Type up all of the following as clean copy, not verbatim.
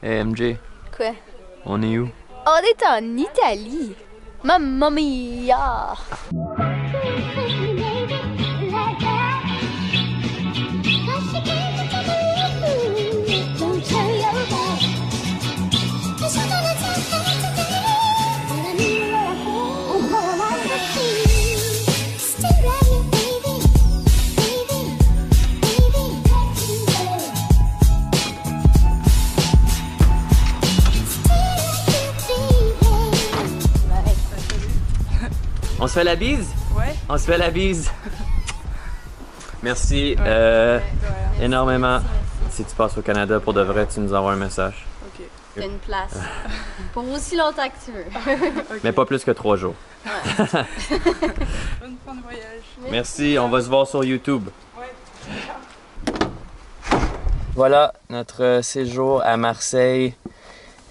Hey MJ. Quoi? On est où? On est en Italie. Mamma mia! On se fait la bise? Ouais. On se fait la bise. Merci énormément. Si tu passes au Canada pour de vrai, tu nous envoies un message. Ok. T'as une place. Pour aussi longtemps que tu veux. Okay. Mais pas plus que 3 jours. Ouais. Bonne fin de voyage. Merci. On va se voir sur YouTube. Ouais. Voilà, notre séjour à Marseille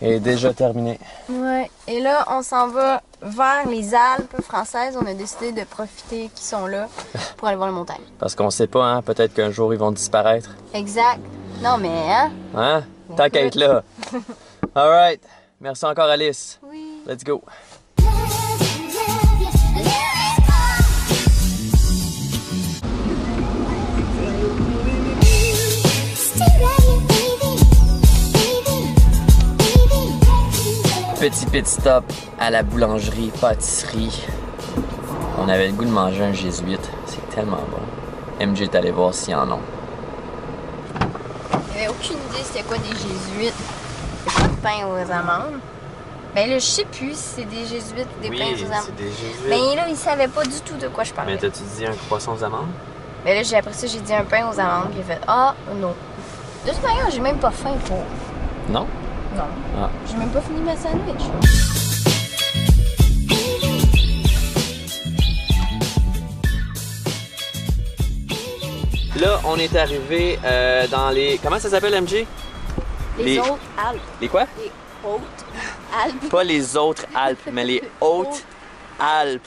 est déjà terminé. Ouais. Et là, on s'en va vers les Alpes françaises. On a décidé de profiter qu'ils sont là pour aller voir les montagnes. Parce qu'on sait pas, hein, peut-être qu'un jour ils vont disparaître. Exact. Non mais, hein? Hein? Tant qu'à être là. All right. Merci encore, Alice. Oui. Let's go. Petit pit stop à la boulangerie, pâtisserie. On avait le goût de manger un jésuite. C'est tellement bon. MJ est allé voir s'il y en a. J'avais aucune idée c'était quoi des jésuites. C'est pas de pain aux amandes. Ben là, je sais plus si c'est des jésuites ou des pains aux amandes. Des jésuites. Ben là, il savait pas du tout de quoi je parlais. Mais t'as-tu dit un croissant aux amandes? Ben là, après ça, j'ai dit un pain aux amandes. Puis il a fait ah, non. De toute manière, j'ai même pas faim pour. Non? Non. Ah. J'ai même pas fini ma sandwich. Là, on est arrivé dans les... Comment ça s'appelle, MJ? Les Hautes Alpes. Les quoi? Les Hautes Alpes. Pas les autres Alpes, mais les Hautes Alpes.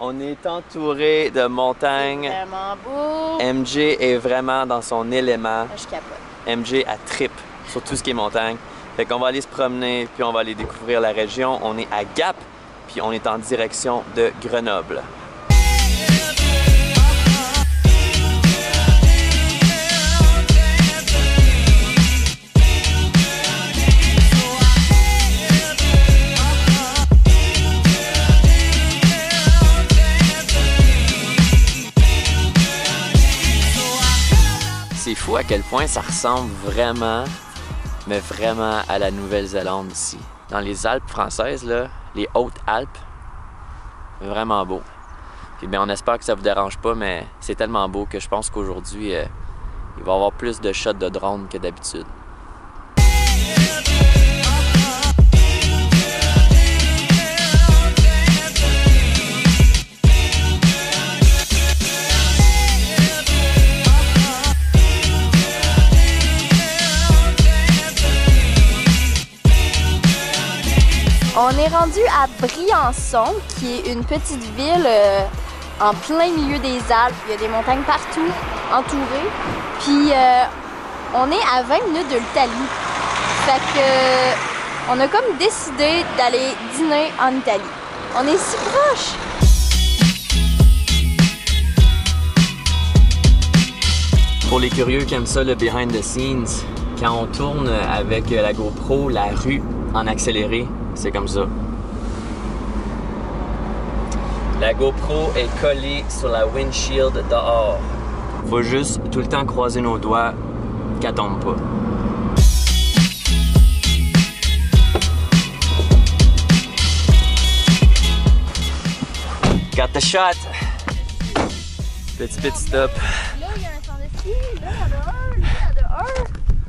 On est entouré de montagnes. Vraiment beau. MJ est vraiment dans son élément. Je capote. MJ a trip sur tout ce qui est montagne. Fait qu'on va aller se promener, puis on va aller découvrir la région. On est à Gap, puis on est en direction de Grenoble. C'est fou à quel point ça ressemble vraiment... mais vraiment à la Nouvelle-Zélande ici. Dans les Alpes françaises, là, les Hautes Alpes, vraiment beau. Puis bien, on espère que ça vous dérange pas, mais c'est tellement beau que je pense qu'aujourd'hui, il va y avoir plus de shots de drone que d'habitude. On est rendu à Briançon, qui est une petite ville en plein milieu des Alpes. Il y a des montagnes partout, entourées. Puis on est à 20 minutes de l'Italie. Fait que on a comme décidé d'aller dîner en Italie. On est si proche! Pour les curieux qui aiment ça, le behind the scenes, quand on tourne avec la GoPro, la rue en accéléré, c'est comme ça. La GoPro est collée sur la windshield dehors. Faut juste tout le temps croiser nos doigts qu'elle tombe pas. Got the shot! Petit stop. Là, il y a un centre de ski, là, il y en a un.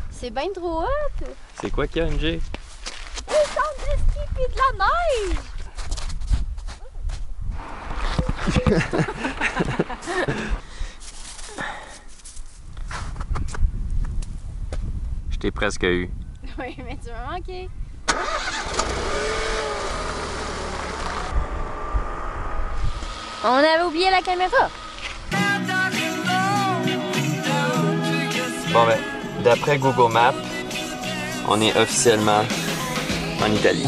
C'est bien trop hot! C'est quoi qu'il y a, MJ? De la neige! Je t'ai presque eu. Oui, mais tu m'as manqué. On avait oublié la caméra. Bon ben, d'après Google Maps, on est officiellement en Italie.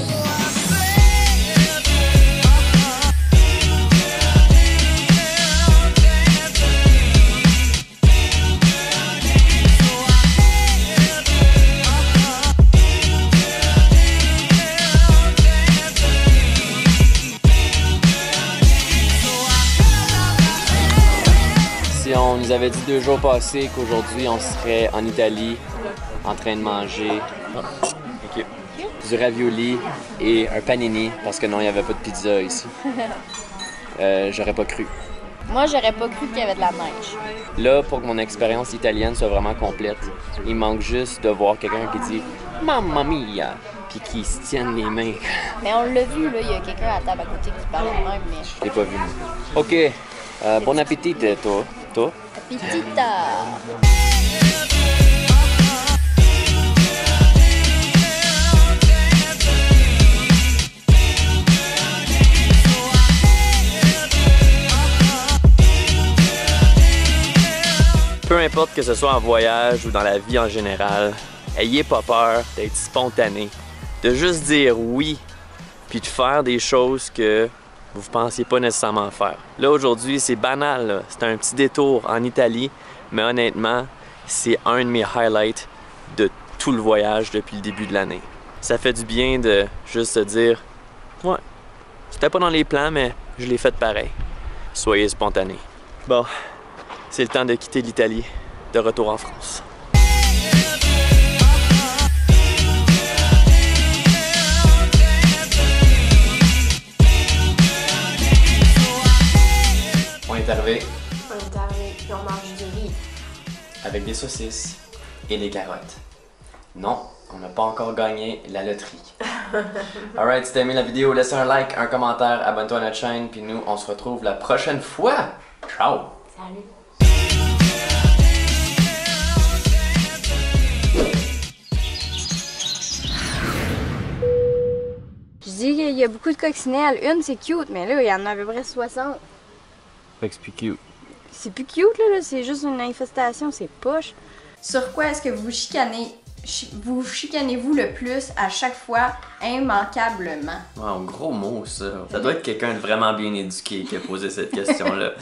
Si on nous avait dit 2 jours passés qu'aujourd'hui on serait en Italie en train de manger du ravioli et un panini, parce que non, il n'y avait pas de pizza ici. J'aurais pas cru. Moi, j'aurais pas cru qu'il y avait de la neige. Là, pour que mon expérience italienne soit vraiment complète, il manque juste de voir quelqu'un qui dit « Mamma mia » puis qui se tienne les mains. Mais on l'a vu, là, il y a quelqu'un à la table à côté qui parle de même, mais... Je l'ai pas vu. OK, bon appétit, toi. Appetita! Peu importe que ce soit en voyage ou dans la vie en général, ayez pas peur d'être spontané, de juste dire oui, puis de faire des choses que vous pensiez pas nécessairement faire. Là, aujourd'hui, c'est banal, c'est un petit détour en Italie, mais honnêtement, c'est un de mes highlights de tout le voyage depuis le début de l'année. Ça fait du bien de juste se dire « Ouais, c'était pas dans les plans, mais je l'ai fait pareil. » Soyez spontané. Bon, c'est le temps de quitter l'Italie, de retour en France. On est arrivé, puis on mange du riz. Avec des saucisses et des carottes. Non, on n'a pas encore gagné la loterie. Alright, si t'as aimé la vidéo, laisse un like, un commentaire, abonne-toi à notre chaîne, puis nous, on se retrouve la prochaine fois. Ciao! Salut! Je dis qu'il y a beaucoup de coccinelles. Une, c'est cute, mais là, il y en a à peu près 60. Fait que c'est plus cute. C'est plus cute, là, c'est juste une infestation, c'est poche. Sur quoi est-ce que vous chicanez, vous chicanez-vous le plus à chaque fois, immanquablement? Wow, gros mot, ça. Ça doit être quelqu'un de vraiment bien éduqué qui a posé cette question-là.